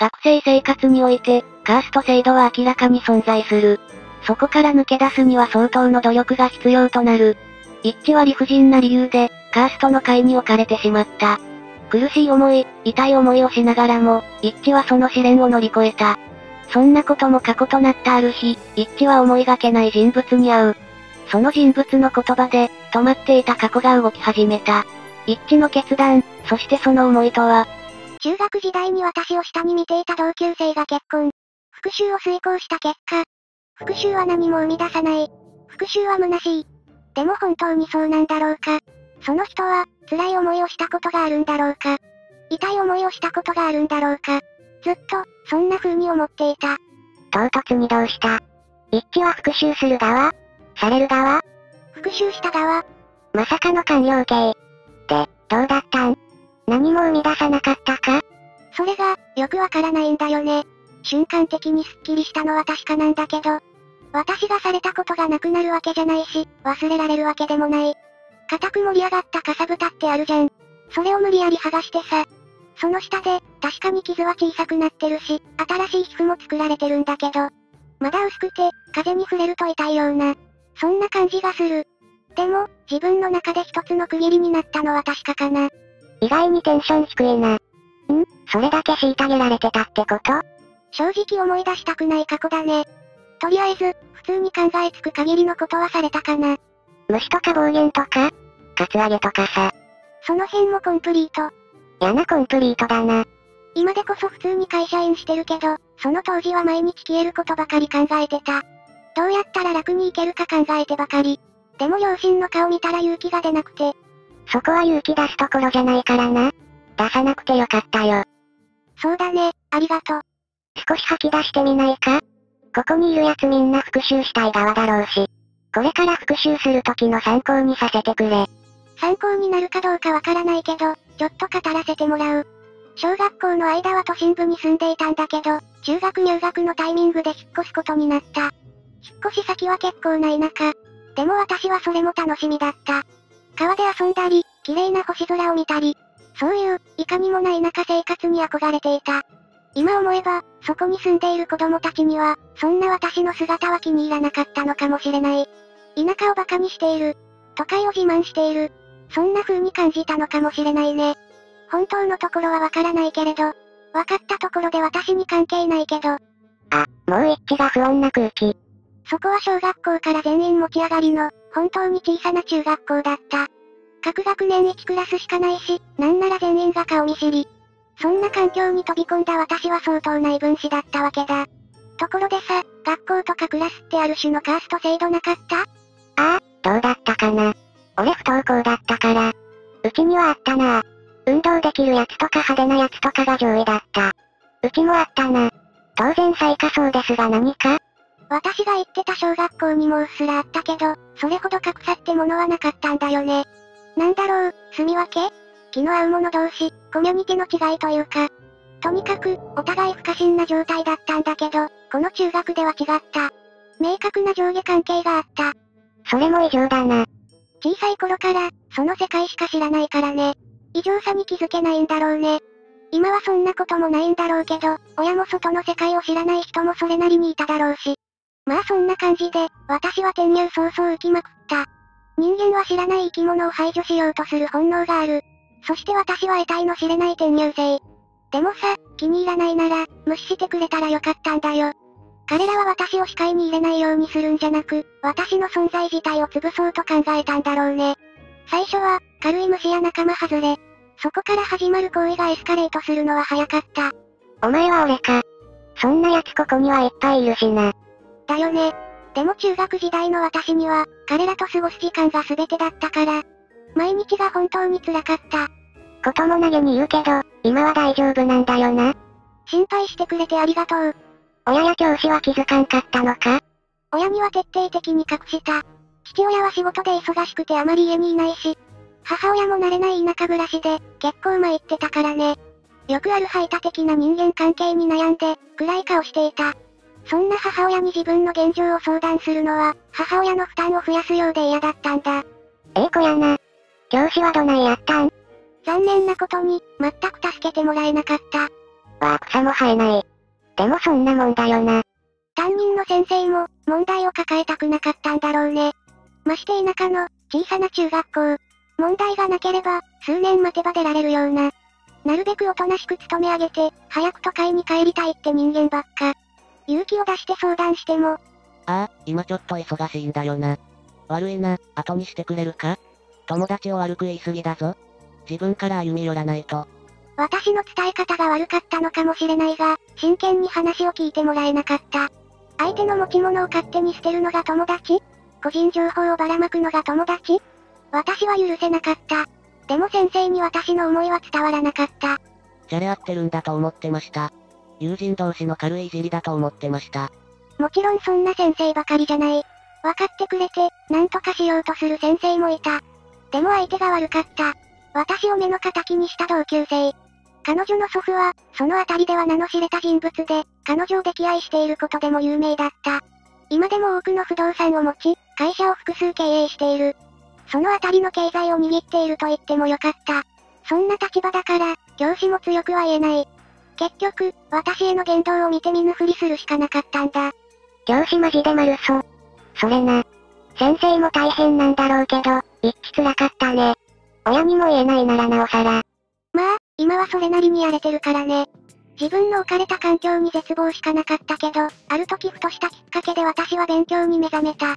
学生生活において、カースト制度は明らかに存在する。そこから抜け出すには相当の努力が必要となる。一致は理不尽な理由で、カーストの下位に置かれてしまった。苦しい思い、痛い思いをしながらも、一致はその試練を乗り越えた。そんなことも過去となったある日、一致は思いがけない人物に会う。その人物の言葉で、止まっていた過去が動き始めた。一致の決断、そしてその思いとは。中学時代に私を下に見ていた同級生が結婚。復讐を遂行した結果。復讐は何も生み出さない。復讐は虚しい。でも本当にそうなんだろうか。その人は、辛い思いをしたことがあるんだろうか。痛い思いをしたことがあるんだろうか。ずっと、そんな風に思っていた。唐突にどうした?一致は復讐する側?される側?復讐した側。まさかの官僚系。で、どうだったん?何も生み出さなかったか?それが、よくわからないんだよね。瞬間的にスッキリしたのは確かなんだけど、私がされたことがなくなるわけじゃないし、忘れられるわけでもない。固く盛り上がったかさぶたってあるじゃん。それを無理やり剥がしてさ。その下で、確かに傷は小さくなってるし、新しい皮膚も作られてるんだけど、まだ薄くて、風に触れると痛いような、そんな感じがする。でも、自分の中で一つの区切りになったのは確かかな。意外にテンション低いな。それだけ虐げられてたってこと?正直思い出したくない過去だね。とりあえず、普通に考えつく限りのことはされたかな。虫とか暴言とか、カツアゲとかさ。その辺もコンプリート。嫌なコンプリートだな。今でこそ普通に会社員してるけど、その当時は毎日消えることばかり考えてた。どうやったら楽に行けるか考えてばかり。でも両親の顔見たら勇気が出なくて。そこは勇気出すところじゃないからな。出さなくてよかったよ。そうだね、ありがとう。少し吐き出してみないか?ここにいるやつみんな復讐したい側だろうし。これから復讐する時の参考にさせてくれ。参考になるかどうかわからないけど、ちょっと語らせてもらう。小学校の間は都心部に住んでいたんだけど、中学入学のタイミングで引っ越すことになった。引っ越し先は結構な田舎。でも私はそれも楽しみだった。川で遊んだり、綺麗な星空を見たり、そういう、いかにもない田舎生活に憧れていた。今思えば、そこに住んでいる子供たちには、そんな私の姿は気に入らなかったのかもしれない。田舎を馬鹿にしている。都会を自慢している。そんな風に感じたのかもしれないね。本当のところはわからないけれど、わかったところで私に関係ないけど。あ、もう一致が不穏な空気。そこは小学校から全員持ち上がりの、本当に小さな中学校だった。各学年1クラスしかないし、なんなら全員が顔見知り。そんな環境に飛び込んだ私は相当な異分子だったわけだ。ところでさ、学校とかクラスってある種のカースト制度なかった?ああ、どうだったかな。俺不登校だったから。うちにはあったな。運動できるやつとか派手なやつとかが上位だった。うちもあったな。当然最下層ですが何か?私が行ってた小学校にもうっすらあったけど、それほど格差ってものはなかったんだよね。なんだろう、住み分け?気の合う者同士、コミュニティの違いというか。とにかく、お互い不可侵な状態だったんだけど、この中学では違った。明確な上下関係があった。それも異常だな。小さい頃から、その世界しか知らないからね。異常さに気づけないんだろうね。今はそんなこともないんだろうけど、親も外の世界を知らない人もそれなりにいただろうし。まあそんな感じで、私は転入早々浮きまくった。人間は知らない生き物を排除しようとする本能がある。そして私は得体の知れない転入生。でもさ、気に入らないなら、無視してくれたらよかったんだよ。彼らは私を視界に入れないようにするんじゃなく、私の存在自体を潰そうと考えたんだろうね。最初は、軽い無視や仲間外れ。そこから始まる行為がエスカレートするのは早かった。お前は俺か。そんな奴ここにはいっぱいいるしな。だよね。でも中学時代の私には、彼らと過ごす時間が全てだったから、毎日が本当に辛かった。ことも投げに言うけど、今は大丈夫なんだよな。心配してくれてありがとう。親や教師は気づかんかったのか?親には徹底的に隠した。父親は仕事で忙しくてあまり家にいないし、母親も慣れない田舎暮らしで、結構参ってたからね。よくある排他的な人間関係に悩んで、暗い顔していた。そんな母親に自分の現状を相談するのは、母親の負担を増やすようで嫌だったんだ。ええ子やな。教師はどないやったん?残念なことに、全く助けてもらえなかった。わあ、草も生えない。でもそんなもんだよな。担任の先生も、問題を抱えたくなかったんだろうね。まして田舎の、小さな中学校。問題がなければ、数年待てば出られるような。なるべくおとなしく勤め上げて、早く都会に帰りたいって人間ばっか。勇気を出して相談しても。ああ、今ちょっと忙しいんだよな。悪いな、後にしてくれるか？友達を悪く言い過ぎだぞ。自分から歩み寄らないと。私の伝え方が悪かったのかもしれないが、真剣に話を聞いてもらえなかった。相手の持ち物を勝手に捨てるのが友達？個人情報をばらまくのが友達？私は許せなかった。でも先生に私の思いは伝わらなかった。じゃれ合ってるんだと思ってました。友人同士の軽いいじりだと思ってました。もちろんそんな先生ばかりじゃない。分かってくれて、なんとかしようとする先生もいた。でも相手が悪かった。私を目の敵にした同級生。彼女の祖父は、そのあたりでは名の知れた人物で、彼女を溺愛していることでも有名だった。今でも多くの不動産を持ち、会社を複数経営している。そのあたりの経済を握っていると言ってもよかった。そんな立場だから、教師も強くは言えない。結局、私への言動を見て見ぬふりするしかなかったんだ。教師マジで丸そう。それな。先生も大変なんだろうけど、一致辛かったね。親にも言えないならなおさら。まあ、今はそれなりにやれてるからね。自分の置かれた環境に絶望しかなかったけど、ある時ふとしたきっかけで私は勉強に目覚めた。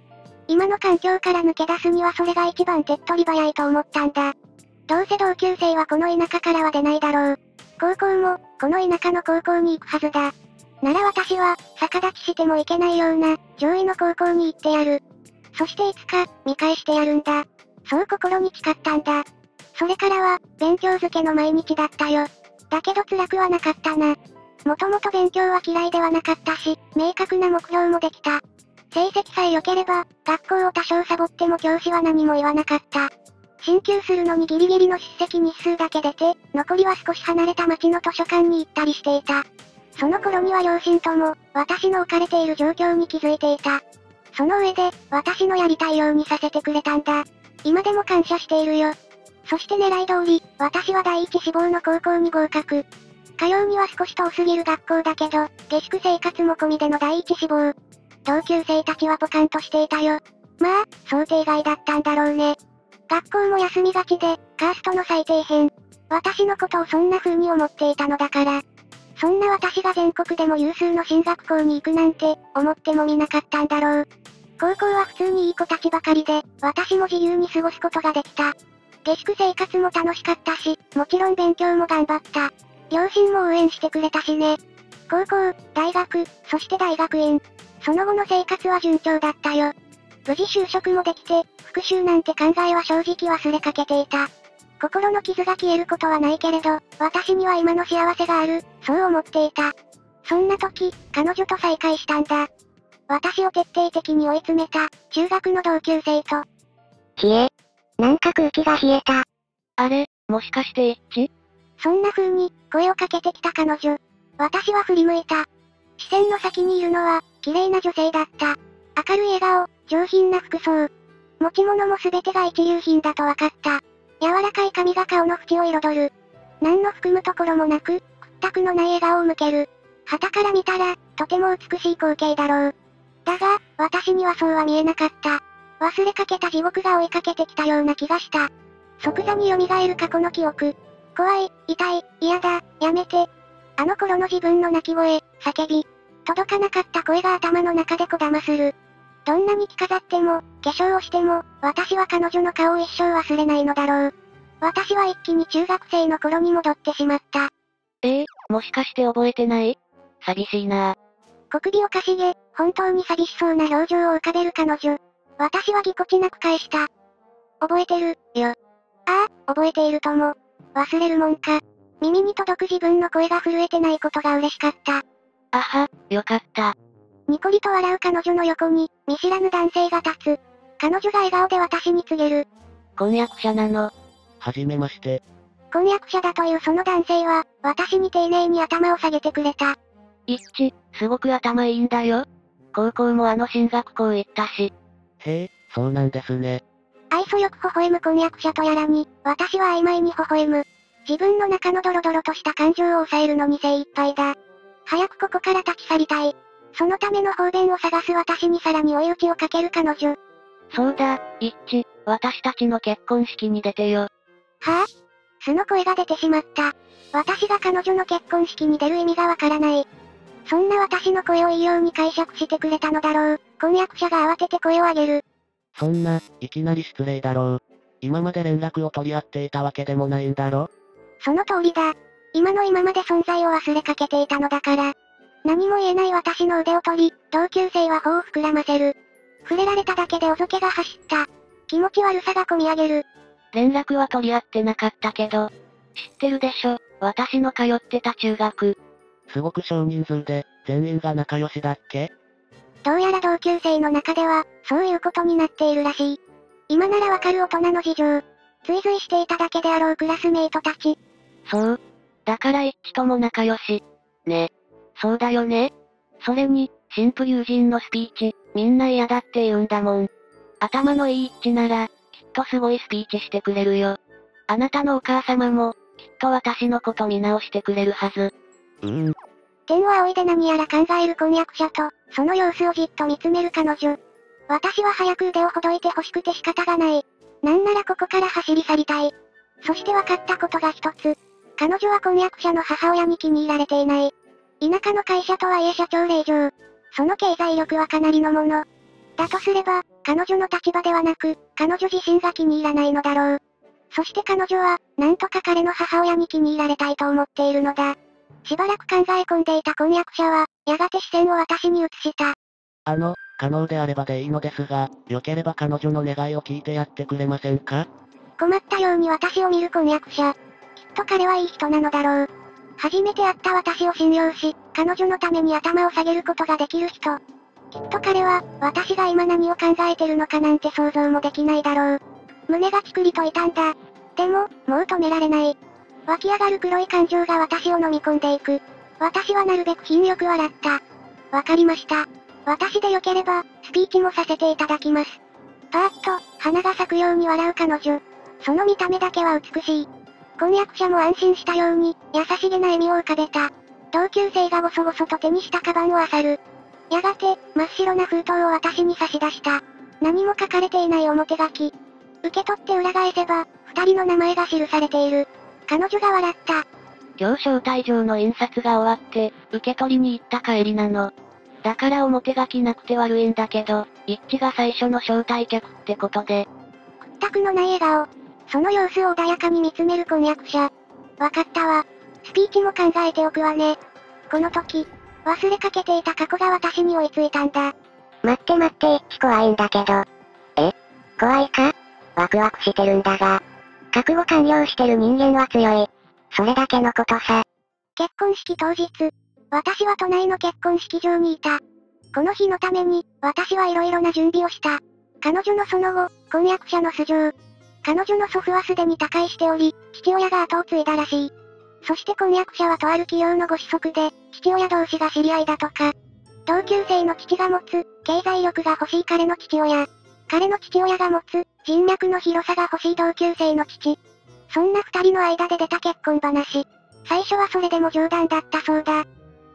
今の環境から抜け出すにはそれが一番手っ取り早いと思ったんだ。どうせ同級生はこの田舎からは出ないだろう。高校も、この田舎の高校に行くはずだ。なら私は、逆立ちしてもいけないような、上位の高校に行ってやる。そしていつか、見返してやるんだ。そう心に誓ったんだ。それからは、勉強漬けの毎日だったよ。だけど辛くはなかったな。もともと勉強は嫌いではなかったし、明確な目標もできた。成績さえ良ければ、学校を多少サボっても教師は何も言わなかった。進級するのにギリギリの出席日数だけ出て、残りは少し離れた町の図書館に行ったりしていた。その頃には両親とも、私の置かれている状況に気づいていた。その上で、私のやりたいようにさせてくれたんだ。今でも感謝しているよ。そして狙い通り、私は第一志望の高校に合格。通うには少し遠すぎる学校だけど、下宿生活も込みでの第一志望。同級生たちはポカンとしていたよ。まあ、想定外だったんだろうね。学校も休みがちで、カーストの最底辺。私のことをそんな風に思っていたのだから。そんな私が全国でも有数の進学校に行くなんて、思ってもみなかったんだろう。高校は普通にいい子たちばかりで、私も自由に過ごすことができた。下宿生活も楽しかったし、もちろん勉強も頑張った。両親も応援してくれたしね。高校、大学、そして大学院。その後の生活は順調だったよ。無事就職もできて、復讐なんて考えは正直忘れかけていた。心の傷が消えることはないけれど、私には今の幸せがある、そう思っていた。そんな時、彼女と再会したんだ。私を徹底的に追い詰めた、中学の同級生と。冷え。なんか空気が冷えた。あれ、もしかして一致？そんな風に、声をかけてきた彼女。私は振り向いた。視線の先にいるのは、綺麗な女性だった。明るい笑顔、上品な服装。持ち物も全てが一流品だと分かった。柔らかい髪が顔の縁を彩る。何の含むところもなく、屈託のない笑顔を向ける。傍から見たら、とても美しい光景だろう。だが、私にはそうは見えなかった。忘れかけた地獄が追いかけてきたような気がした。即座に蘇る過去の記憶。怖い、痛い、嫌だ、やめて。あの頃の自分の泣き声、叫び。届かなかった声が頭の中でこだまする。どんなに着飾っても、化粧をしても、私は彼女の顔を一生忘れないのだろう。私は一気に中学生の頃に戻ってしまった。もしかして覚えてない？寂しいなぁ。小首をかしげ、本当に寂しそうな表情を浮かべる彼女。私はぎこちなく返した。覚えてる、よ。ああ、覚えているとも。忘れるもんか。耳に届く自分の声が震えてないことが嬉しかった。あは、よかった。ニコリと笑う彼女の横に、見知らぬ男性が立つ。彼女が笑顔で私に告げる。婚約者なの。はじめまして。婚約者だというその男性は、私に丁寧に頭を下げてくれた。一致、すごく頭いいんだよ。高校もあの進学校行ったし。へえ、そうなんですね。愛想よく微笑む婚約者とやらに、私は曖昧に微笑む。自分の中のドロドロとした感情を抑えるのに精一杯だ。早くここから立ち去りたい。そのための方便を探す私にさらに追い打ちをかける彼女。そうだ、イッチ、私たちの結婚式に出てよ。はぁ？素の声が出てしまった。私が彼女の結婚式に出る意味がわからない。そんな私の声をいいように解釈してくれたのだろう。婚約者が慌てて声を上げる。そんな、いきなり失礼だろう。今まで連絡を取り合っていたわけでもないんだろ？その通りだ。今の今まで存在を忘れかけていたのだから。何も言えない私の腕を取り、同級生は頬を膨らませる。触れられただけでおぞけが走った。気持ち悪さがこみ上げる。連絡は取り合ってなかったけど、知ってるでしょ、私の通ってた中学。すごく少人数で、全員が仲良しだっけ？どうやら同級生の中では、そういうことになっているらしい。今ならわかる大人の事情。追随していただけであろうクラスメイトたち。そう。だから一致とも仲良し。ね。そうだよね。それに、新婦友人のスピーチ、みんな嫌だって言うんだもん。頭のいい一致なら、きっとすごいスピーチしてくれるよ。あなたのお母様も、きっと私のこと見直してくれるはず。天を仰いで何やら考える婚約者と、その様子をじっと見つめる彼女。私は早く腕をほどいて欲しくて仕方がない。なんならここから走り去りたい。そして分かったことが一つ。彼女は婚約者の母親に気に入られていない。田舎の会社とはいえ社長令嬢。その経済力はかなりのもの。だとすれば、彼女の立場ではなく、彼女自身が気に入らないのだろう。そして彼女は、なんとか彼の母親に気に入られたいと思っているのだ。しばらく考え込んでいた婚約者は、やがて視線を私に移した。可能であればでいいのですが、良ければ彼女の願いを聞いてやってくれませんか？困ったように私を見る婚約者。きっと彼はいい人なのだろう。初めて会った私を信用し、彼女のために頭を下げることができる人。きっと彼は、私が今何を考えてるのかなんて想像もできないだろう。胸がチクリと痛んだ。でも、もう止められない。湧き上がる黒い感情が私を飲み込んでいく。私はなるべく品よく笑った。わかりました。私で良ければ、スピーチもさせていただきます。パーッと、花が咲くように笑う彼女。その見た目だけは美しい。婚約者も安心したように、優しげな笑みを浮かべた。同級生がごそごそと手にしたカバンを漁る。やがて、真っ白な封筒を私に差し出した。何も書かれていない表書き。受け取って裏返せば、二人の名前が記されている。彼女が笑った。今日招待状の印刷が終わって、受け取りに行った帰りなの。だから表書きなくて悪いんだけど、一致が最初の招待客ってことで。屈託のない笑顔。その様子を穏やかに見つめる婚約者。わかったわ。スピーチも考えておくわね。この時、忘れかけていた過去が私に追いついたんだ。待って一致怖いんだけど。え？怖いか？ワクワクしてるんだが。覚悟完了してる人間は強い。それだけのことさ。結婚式当日。私は都内の結婚式場にいた。この日のために、私はいろいろな準備をした。彼女のその後、婚約者の素性。彼女の祖父はすでに他界しており、父親が後を継いだらしい。そして婚約者はとある企業のご子息で、父親同士が知り合いだとか。同級生の父が持つ、経済力が欲しい彼の父親。彼の父親が持つ、人脈の広さが欲しい同級生の父。そんな二人の間で出た結婚話。最初はそれでも冗談だったそうだ。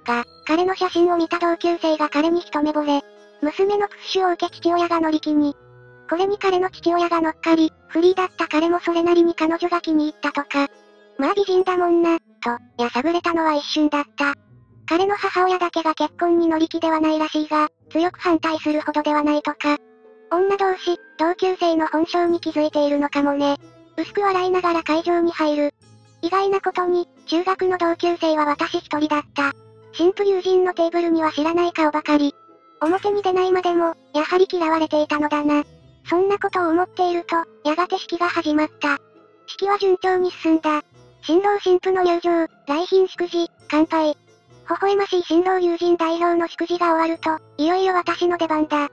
が、彼の写真を見た同級生が彼に一目惚れ。娘のプッシュを受け父親が乗り気に。これに彼の父親が乗っかり、フリーだった彼もそれなりに彼女が気に入ったとか。まあ美人だもんな、と、やさぐれたのは一瞬だった。彼の母親だけが結婚に乗り気ではないらしいが、強く反対するほどではないとか。女同士、同級生の本性に気づいているのかもね。薄く笑いながら会場に入る。意外なことに、中学の同級生は私一人だった。新婦友人のテーブルには知らない顔ばかり。表に出ないまでも、やはり嫌われていたのだな。そんなことを思っていると、やがて式が始まった。式は順調に進んだ。新郎新婦の入場、来賓祝辞、乾杯。微笑ましい新郎友人代表の祝辞が終わると、いよいよ私の出番だ。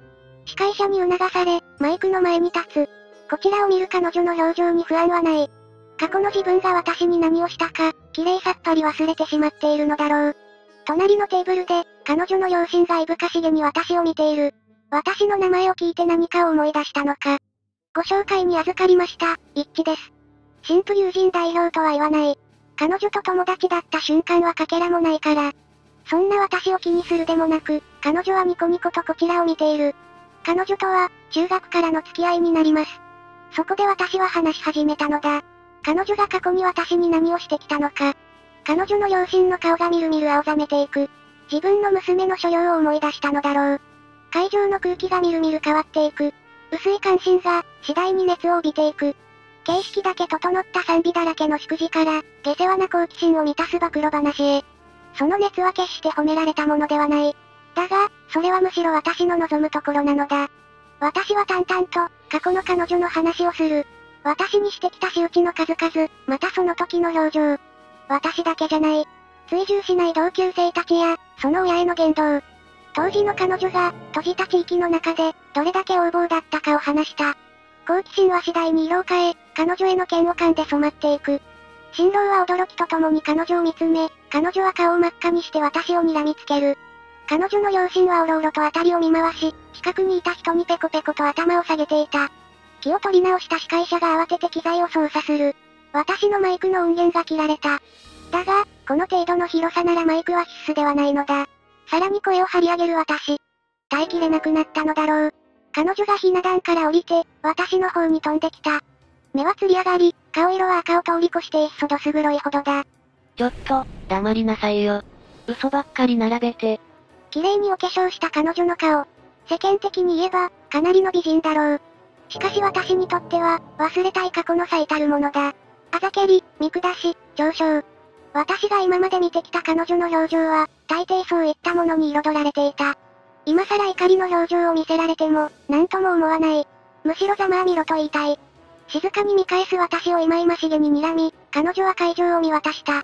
司会者に促され、マイクの前に立つ。こちらを見る彼女の表情に不安はない。過去の自分が私に何をしたか、綺麗さっぱり忘れてしまっているのだろう。隣のテーブルで、彼女の両親がいぶかしげに私を見ている。私の名前を聞いて何かを思い出したのか。ご紹介に預かりました、一致です。新婦友人代表とは言わない。彼女と友達だった瞬間はかけらもないから。そんな私を気にするでもなく、彼女はニコニコとこちらを見ている。彼女とは、中学からの付き合いになります。そこで私は話し始めたのだ。彼女が過去に私に何をしてきたのか。彼女の両親の顔がみるみる青ざめていく。自分の娘の所領を思い出したのだろう。会場の空気がみるみる変わっていく。薄い関心が、次第に熱を帯びていく。形式だけ整った賛美だらけの祝辞から、下世話な好奇心を満たす暴露話へ。その熱は決して褒められたものではない。だが、それはむしろ私の望むところなのだ。私は淡々と、過去の彼女の話をする。私にしてきた仕打ちの数々、またその時の表情。私だけじゃない。追従しない同級生たちや、その親への言動。当時の彼女が、閉じた地域の中で、どれだけ横暴だったかを話した。好奇心は次第に色を変え、彼女への嫌悪感で染まっていく。新郎は驚きとともに彼女を見つめ、彼女は顔を真っ赤にして私を睨みつける。彼女の両親はおろおろと辺りを見回し、近くにいた人にペコペコと頭を下げていた。気を取り直した司会者が慌てて機材を操作する。私のマイクの音源が切られた。だが、この程度の広さならマイクは必須ではないのだ。さらに声を張り上げる私。耐えきれなくなったのだろう。彼女がひな壇から降りて、私の方に飛んできた。目はつり上がり、顔色は赤を通り越していっそどす黒いほどだ。ちょっと、黙りなさいよ。嘘ばっかり並べて。綺麗にお化粧した彼女の顔。世間的に言えば、かなりの美人だろう。しかし私にとっては、忘れたい過去の最たるものだ。あざけり、見下し、上昇。私が今まで見てきた彼女の表情は、大抵そういったものに彩られていた。今更怒りの表情を見せられても、なんとも思わない。むしろざまあみろと言いたい。静かに見返す私を忌々しげに睨み、彼女は会場を見渡した。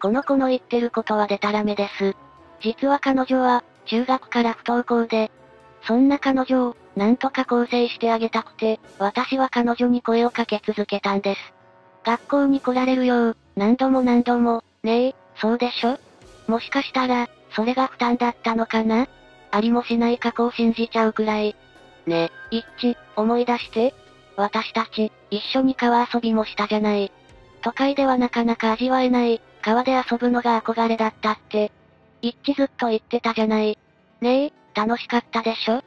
この子の言ってることはデタラメです。実は彼女は、中学から不登校で、そんな彼女を、なんとか更生してあげたくて、私は彼女に声をかけ続けたんです。学校に来られるよう、何度も、ねえ、そうでしょ？もしかしたら、それが負担だったのかな？ありもしない過去を信じちゃうくらい。ねえ、イッチ、思い出して。私たち、一緒に川遊びもしたじゃない。都会ではなかなか味わえない、川で遊ぶのが憧れだったって。イッチずっと言ってたじゃない。ねえ、楽しかったでしょ？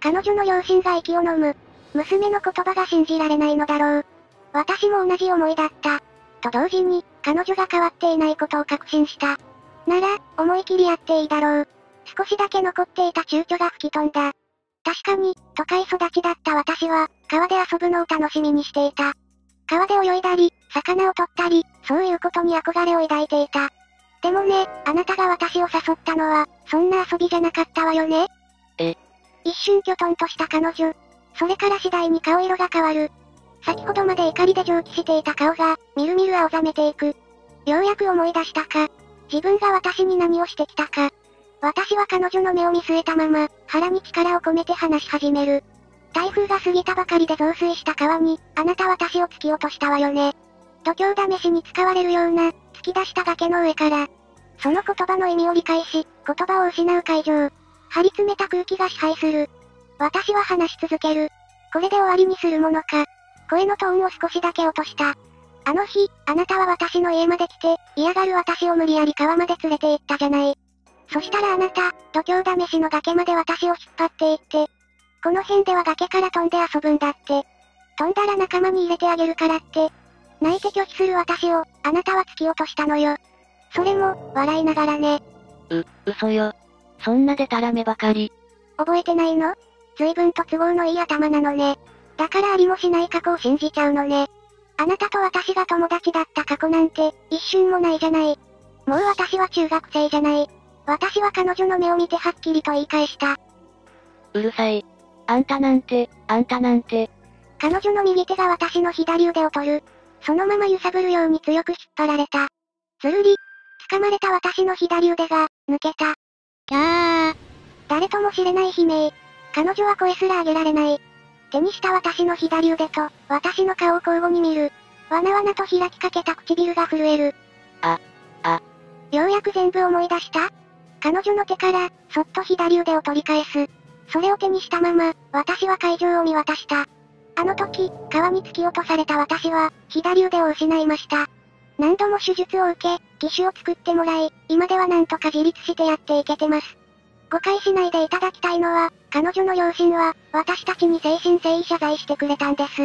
彼女の両親が息を飲む。娘の言葉が信じられないのだろう。私も同じ思いだった。と同時に、彼女が変わっていないことを確信した。なら、思い切りやっていいだろう。少しだけ残っていた躊躇が吹き飛んだ。確かに、都会育ちだった私は、川で遊ぶのを楽しみにしていた。川で泳いだり、魚を取ったり、そういうことに憧れを抱いていた。でもね、あなたが私を誘ったのは、そんな遊びじゃなかったわよね。一瞬きょとんとした彼女。それから次第に顔色が変わる。先ほどまで怒りで上気していた顔が、みるみる青ざめていく。ようやく思い出したか。自分が私に何をしてきたか。私は彼女の目を見据えたまま、腹に力を込めて話し始める。台風が過ぎたばかりで増水した川に、あなた私を突き落としたわよね。度胸試しに使われるような、突き出した崖の上から。その言葉の意味を理解し、言葉を失う会場。張り詰めた空気が支配する。私は話し続ける。これで終わりにするものか。声のトーンを少しだけ落とした。あの日、あなたは私の家まで来て、嫌がる私を無理やり川まで連れて行ったじゃない。そしたらあなた、度胸試しの崖まで私を引っ張って行って。この辺では崖から飛んで遊ぶんだって。飛んだら仲間に入れてあげるからって。泣いて拒否する私を、あなたは突き落としたのよ。それも、笑いながらね。嘘よ。そんなでたらめばかり。覚えてないの？随分と都合のいい頭なのね。だからありもしない過去を信じちゃうのね。あなたと私が友達だった過去なんて、一瞬もないじゃない。もう私は中学生じゃない。私は彼女の目を見てはっきりと言い返した。うるさい。あんたなんて。彼女の右手が私の左腕を取る。そのまま揺さぶるように強く引っ張られた。つるり。掴まれた私の左腕が、抜けた。キャー。誰とも知れない悲鳴。彼女は声すら上げられない。手にした私の左腕と、私の顔を交互に見る。わなわなと開きかけた唇が震える。ようやく全部思い出した？彼女の手から、そっと左腕を取り返す。それを手にしたまま、私は会場を見渡した。あの時、川に突き落とされた私は、左腕を失いました。何度も手術を受け、義手を作ってもらい、今ではなんとか自立してやっていけてます。誤解しないでいただきたいのは、彼女の両親は、私たちに誠心誠意謝罪してくれたんです。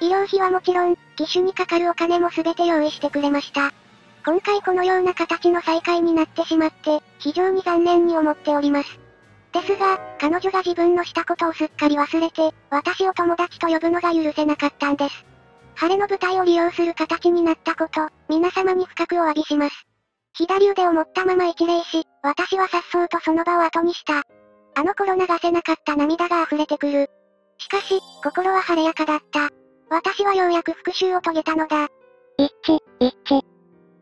医療費はもちろん、義手にかかるお金も全て用意してくれました。今回このような形の再会になってしまって、非常に残念に思っております。ですが、彼女が自分のしたことをすっかり忘れて、私を友達と呼ぶのが許せなかったんです。晴れの舞台を利用する形になったこと、皆様に深くお詫びします。左腕を持ったまま一礼し、私は颯爽とその場を後にした。あの頃流せなかった涙が溢れてくる。しかし、心は晴れやかだった。私はようやく復讐を遂げたのだ。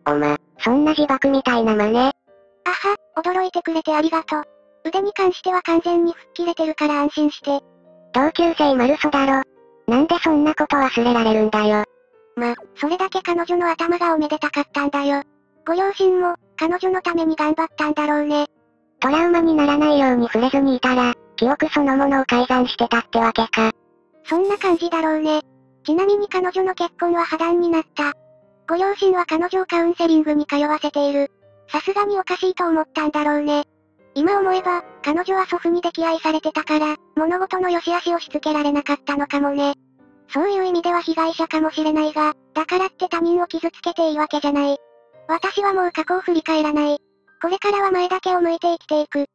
おま、そんな自爆みたいな真似。あは、驚いてくれてありがとう。腕に関しては完全に吹っ切れてるから安心して。同級生マルソだろ。なんでそんなこと忘れられるんだよ。ま、それだけ彼女の頭がおめでたかったんだよ。ご両親も、彼女のために頑張ったんだろうね。トラウマにならないように触れずにいたら、記憶そのものを改ざんしてたってわけか。そんな感じだろうね。ちなみに彼女の結婚は破談になった。ご両親は彼女をカウンセリングに通わせている。さすがにおかしいと思ったんだろうね。今思えば、彼女は祖父に溺愛されてたから、物事の良し悪しをしつけられなかったのかもね。そういう意味では被害者かもしれないが、だからって他人を傷つけていいわけじゃない。私はもう過去を振り返らない。これからは前だけを向いて生きていく。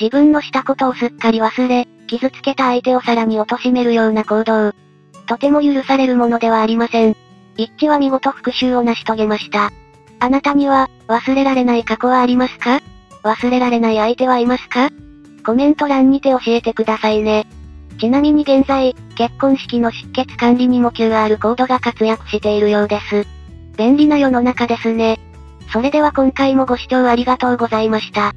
自分のしたことをすっかり忘れ、傷つけた相手をさらに貶めるような行動。とても許されるものではありません。イッチは見事復讐を成し遂げました。あなたには、忘れられない過去はありますか？忘れられない相手はいますか？コメント欄にて教えてくださいね。ちなみに現在、結婚式の出欠管理にも QR コードが活躍しているようです。便利な世の中ですね。それでは今回もご視聴ありがとうございました。